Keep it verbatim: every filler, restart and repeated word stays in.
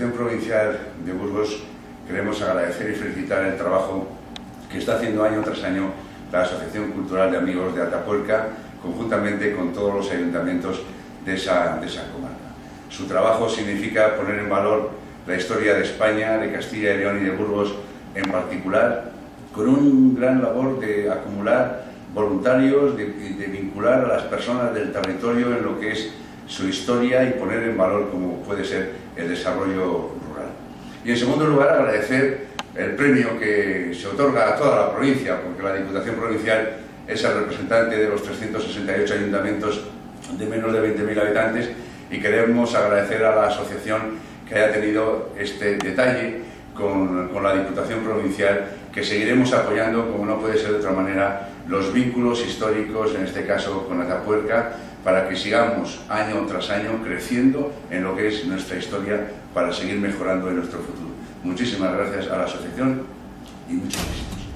Diputación Provincial de Burgos queremos agradecer y felicitar el trabajo que está haciendo año tras año la Asociación Cultural de Amigos de Atapuerca, conjuntamente con todos los ayuntamientos de esa, de esa comarca. Su trabajo significa poner en valor la historia de España, de Castilla y León y de Burgos en particular, con un gran labor de acumular voluntarios, de, de vincular a las personas del territorio en lo que es su historia y poner en valor como puede ser el desarrollo rural. Y en segundo lugar, agradecer el premio que se otorga a toda la provincia, porque la Diputación Provincial es el representante de los trescientos sesenta y ocho ayuntamientos de menos de veinte mil habitantes, y queremos agradecer a la asociación que haya tenido este detalle con, con la Diputación Provincial, que seguiremos apoyando, como no puede ser de otra manera, los vínculos históricos, en este caso con Atapuerca, para que sigamos año tras año creciendo en lo que es nuestra historia para seguir mejorando en nuestro futuro. Muchísimas gracias a la asociación y muchas gracias.